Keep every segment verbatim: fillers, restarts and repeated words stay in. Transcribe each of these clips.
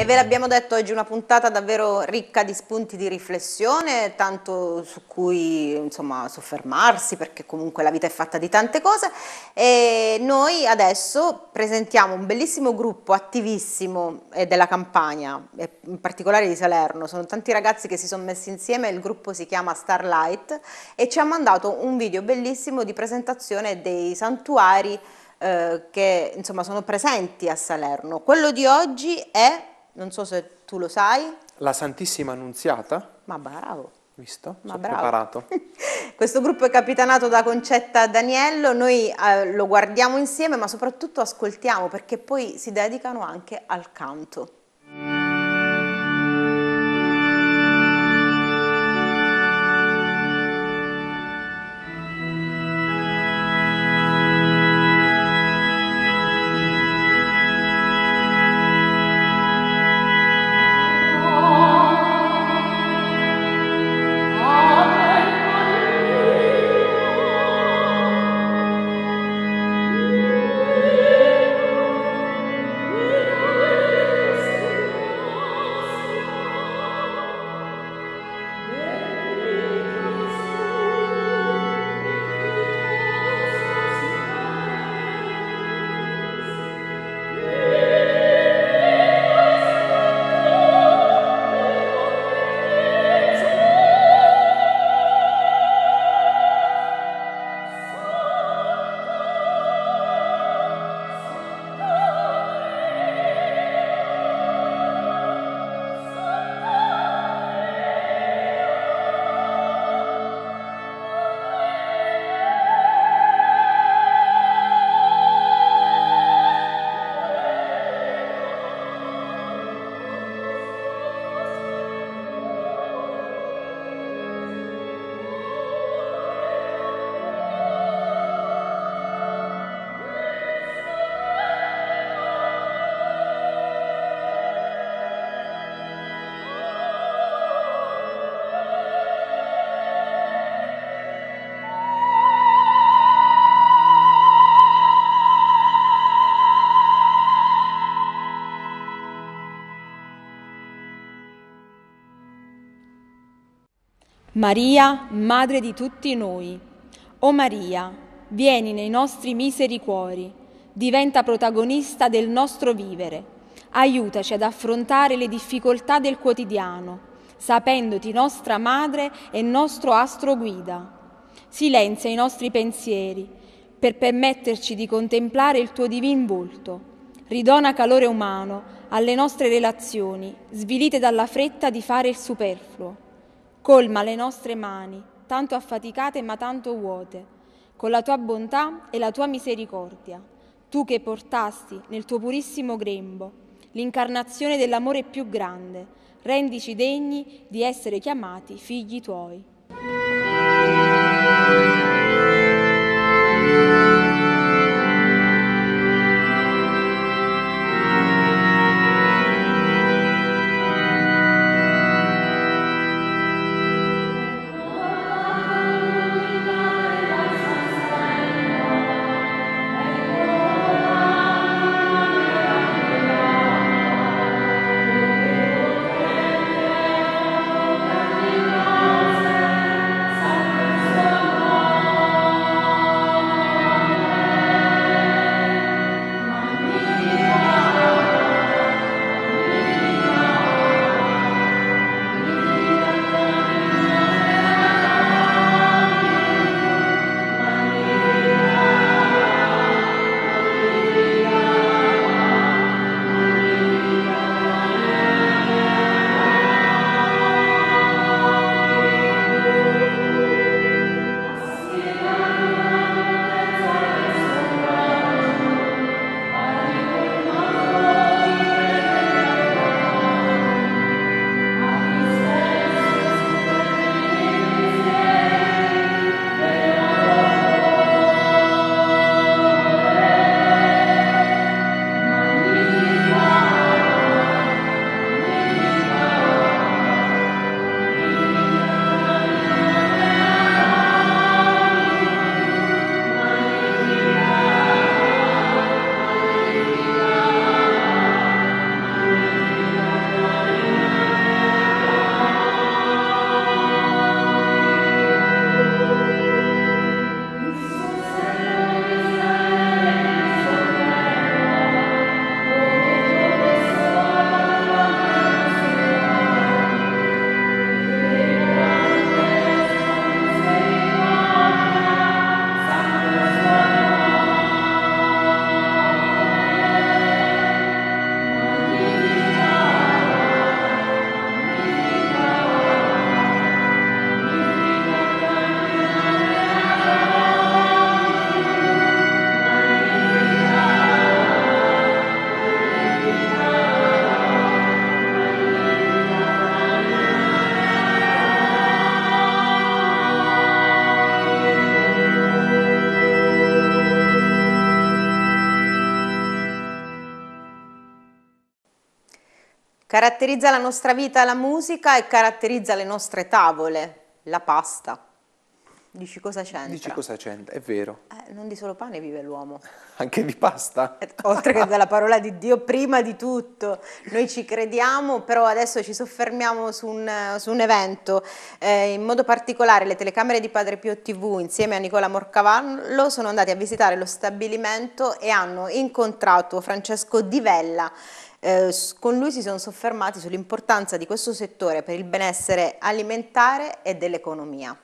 E ve l'abbiamo detto, oggi una puntata davvero ricca di spunti di riflessione, tanto su cui insomma soffermarsi, perché comunque la vita è fatta di tante cose. E noi adesso presentiamo un bellissimo gruppo attivissimo della Campania, in particolare di Salerno. Sono tanti ragazzi che si sono messi insieme, il gruppo si chiama Starlight e ci ha mandato un video bellissimo di presentazione dei santuari eh, che insomma sono presenti a Salerno. Quello di oggi è, non so se tu lo sai, la Santissima Annunziata. Ma bravo! Visto? Ma sono bravo. Preparato. Questo gruppo è capitanato da Concetta Daniello, noi eh, lo guardiamo insieme ma soprattutto ascoltiamo, perché poi si dedicano anche al canto. Maria, Madre di tutti noi, o Maria, vieni nei nostri miseri cuori, diventa protagonista del nostro vivere, aiutaci ad affrontare le difficoltà del quotidiano, sapendoti nostra Madre e nostro astro guida. Silenzia i nostri pensieri, per permetterci di contemplare il tuo divin volto. Ridona calore umano alle nostre relazioni, svilite dalla fretta di fare il superfluo. Colma le nostre mani, tanto affaticate ma tanto vuote, con la tua bontà e la tua misericordia, tu che portasti nel tuo purissimo grembo l'incarnazione dell'amore più grande, rendici degni di essere chiamati figli tuoi. Caratterizza la nostra vita la musica e caratterizza le nostre tavole, la pasta. Dici cosa c'entra? Dici cosa c'entra, è vero. Eh, non di solo pane vive l'uomo. Anche di pasta. Oltre che dalla parola di Dio, prima di tutto. Noi ci crediamo, però adesso ci soffermiamo su un, su un evento. Eh, in modo particolare le telecamere di Padre Pio tivù insieme a Nicola Morcavallo sono andati a visitare lo stabilimento e hanno incontrato Francesco Divella. Eh, con lui si sono soffermati sull'importanza di questo settore per il benessere alimentare e dell'economia.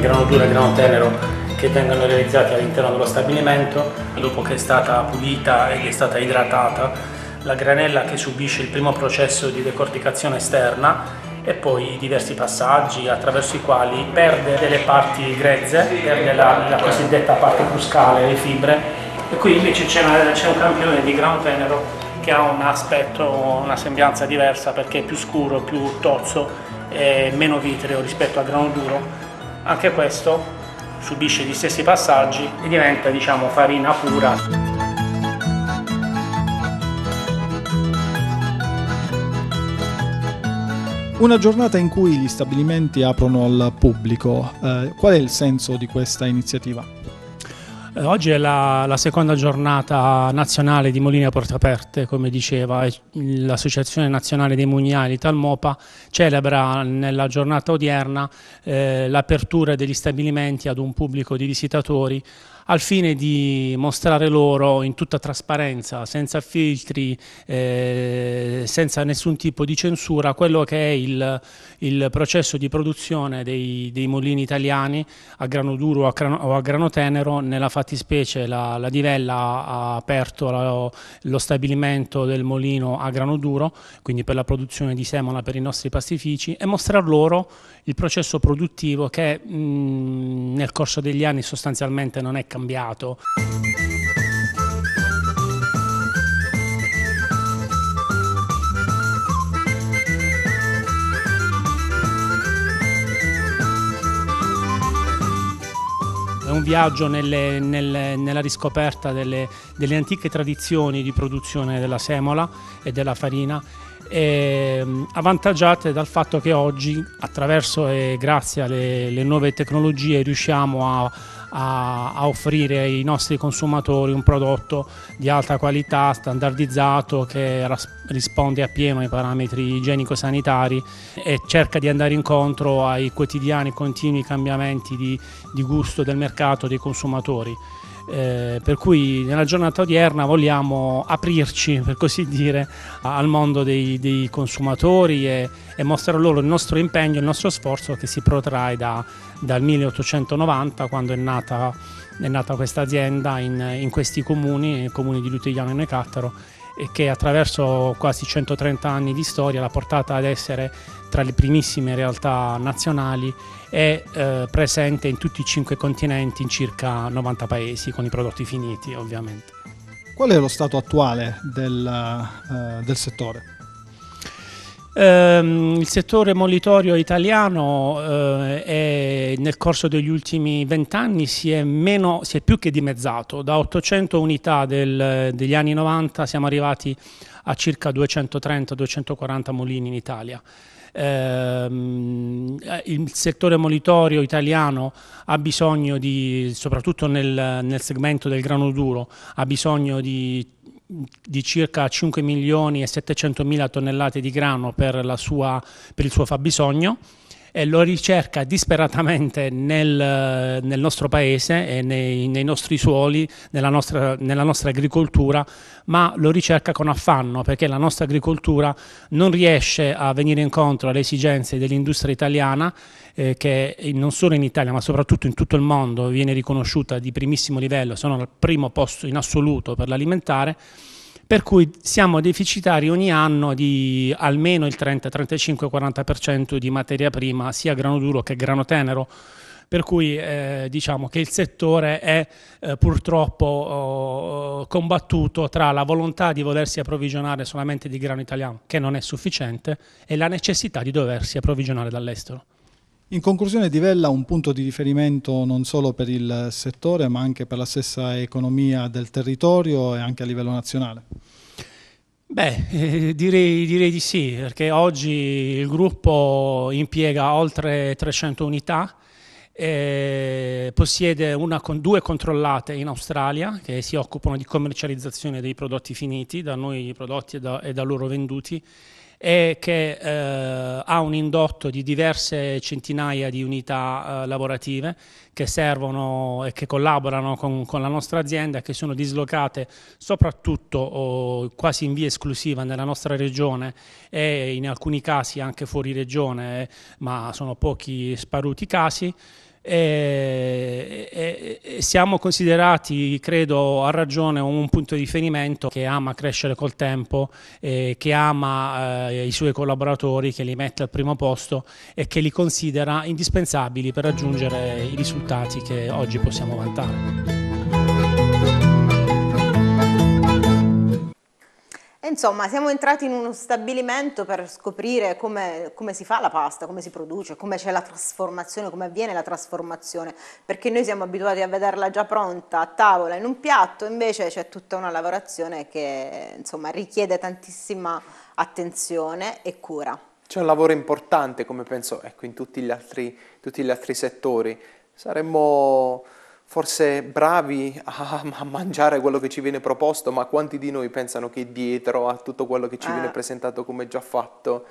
Grano duro e grano tenero che vengono realizzati all'interno dello stabilimento. Dopo che è stata pulita e è stata idratata, la granella che subisce il primo processo di decorticazione esterna e poi diversi passaggi attraverso i quali perde delle parti grezze, perde la, la cosiddetta parte cruscale, le fibre, e qui invece c'è un campione di grano tenero che ha un aspetto, una sembianza diversa perché è più scuro, più tozzo e meno vitreo rispetto al grano duro. Anche questo subisce gli stessi passaggi e diventa, diciamo, farina pura. Una giornata in cui gli stabilimenti aprono al pubblico. Eh, qual è il senso di questa iniziativa? Oggi è la, la seconda giornata nazionale di mulini a porte aperte, come diceva l'Associazione Nazionale dei Mugnali Talmopa celebra nella giornata odierna eh, l'apertura degli stabilimenti ad un pubblico di visitatori al fine di mostrare loro in tutta trasparenza, senza filtri, eh, senza nessun tipo di censura, quello che è il, il processo di produzione dei, dei mulini italiani a grano duro o a grano, o a grano tenero. Nella fattispecie la, la Divella ha aperto la, lo stabilimento del molino a grano duro, quindi per la produzione di semola per i nostri pastifici, e mostrare loro il processo produttivo che mh, nel corso degli anni sostanzialmente non è cambiato. È un viaggio nelle, nelle, nella riscoperta delle, delle antiche tradizioni di produzione della semola e della farina, e avvantaggiate dal fatto che oggi, attraverso e grazie alle le nuove tecnologie, riusciamo a a offrire ai nostri consumatori un prodotto di alta qualità, standardizzato, che risponde appieno ai parametri igienico-sanitari e cerca di andare incontro ai quotidiani continui cambiamenti di, di gusto del mercato dei consumatori. Eh, per cui nella giornata odierna vogliamo aprirci, per così dire, al mondo dei, dei consumatori e, e mostrare loro il nostro impegno, il nostro sforzo che si protrae da, dal milleottocentonovanta, quando è nata, è nata questa azienda in, in questi comuni, il comune di Lutigliano e Necattaro, e che attraverso quasi centotrenta anni di storia l'ha portata ad essere tra le primissime realtà nazionali e eh, presente in tutti i cinque continenti, in circa novanta paesi, con i prodotti finiti ovviamente. Qual è lo stato attuale del, eh, del settore? Ehm, il settore molitorio italiano eh, è, nel corso degli ultimi vent'anni si è, meno, si è più che dimezzato. Da ottocento unità del, degli anni novanta siamo arrivati a circa duecentotrenta duecentoquaranta mulini in Italia. Eh, il settore molitorio italiano ha bisogno di, soprattutto nel, nel segmento del grano duro, ha bisogno di, di circa cinque milioni e settecentomila tonnellate di grano per, la sua, per il suo fabbisogno, e lo ricerca disperatamente nel, nel nostro paese e nei, nei nostri suoli, nella nostra, nella nostra agricoltura, ma lo ricerca con affanno perché la nostra agricoltura non riesce a venire incontro alle esigenze dell'industria italiana, eh, che non solo in Italia ma soprattutto in tutto il mondo viene riconosciuta di primissimo livello, sono al primo posto in assoluto per l'alimentare, per cui siamo deficitari ogni anno di almeno il trenta trentacinque quaranta per cento di materia prima, sia grano duro che grano tenero, per cui eh, diciamo che il settore è eh, purtroppo oh, combattuto tra la volontà di volersi approvvigionare solamente di grano italiano, che non è sufficiente, e la necessità di doversi approvvigionare dall'estero. In conclusione, Divella è un punto di riferimento non solo per il settore ma anche per la stessa economia del territorio e anche a livello nazionale. Beh, eh, direi, direi di sì, perché oggi il gruppo impiega oltre trecento unità, eh, possiede una con due controllate in Australia che si occupano di commercializzazione dei prodotti finiti, da noi prodotti e da, e da loro venduti, e che eh, ha un indotto di diverse centinaia di unità eh, lavorative che servono e che collaborano con, con la nostra azienda, che sono dislocate soprattutto o quasi in via esclusiva nella nostra regione e in alcuni casi anche fuori regione, ma sono pochi sparuti casi. E, e, e siamo considerati, credo a ragione, un punto di riferimento che ama crescere col tempo, eh, che ama eh, i suoi collaboratori, che li mette al primo posto e che li considera indispensabili per raggiungere i risultati che oggi possiamo vantare. Insomma, siamo entrati in uno stabilimento per scoprire come, come si fa la pasta, come si produce, come c'è la trasformazione, come avviene la trasformazione, perché noi siamo abituati a vederla già pronta a tavola in un piatto, invece c'è tutta una lavorazione che insomma richiede tantissima attenzione e cura. C'è un lavoro importante, come penso, ecco, in tutti gli altri, tutti gli altri settori. Saremmo forse bravi a, a mangiare quello che ci viene proposto, ma quanti di noi pensano che dietro a tutto quello che ci eh. viene presentato come già fatto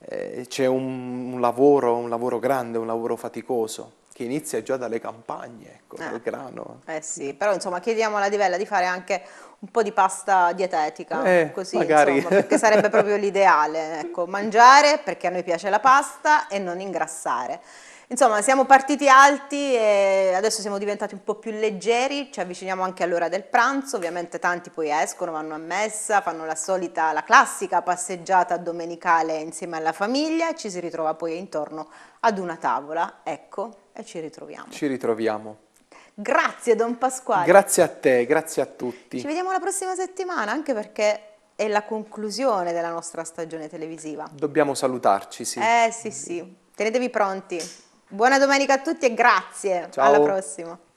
eh, c'è un, un lavoro, un lavoro grande, un lavoro faticoso, che inizia già dalle campagne, ecco, eh. dal grano. Eh sì, però insomma chiediamo alla Divella di fare anche un po' di pasta dietetica, eh, così magari. Insomma, perché sarebbe proprio l'ideale, ecco, mangiare perché a noi piace la pasta e non ingrassare. Insomma, siamo partiti alti e adesso siamo diventati un po' più leggeri, ci avviciniamo anche all'ora del pranzo, ovviamente tanti poi escono, vanno a messa, fanno la solita, la classica passeggiata domenicale insieme alla famiglia e ci si ritrova poi intorno ad una tavola, ecco, e ci ritroviamo. Ci ritroviamo. Grazie Don Pasquale. Grazie a te, grazie a tutti. Ci vediamo la prossima settimana, anche perché è la conclusione della nostra stagione televisiva. Dobbiamo salutarci, sì. Eh sì, sì, tenetevi pronti. Buona domenica a tutti e grazie, ciao. Alla prossima.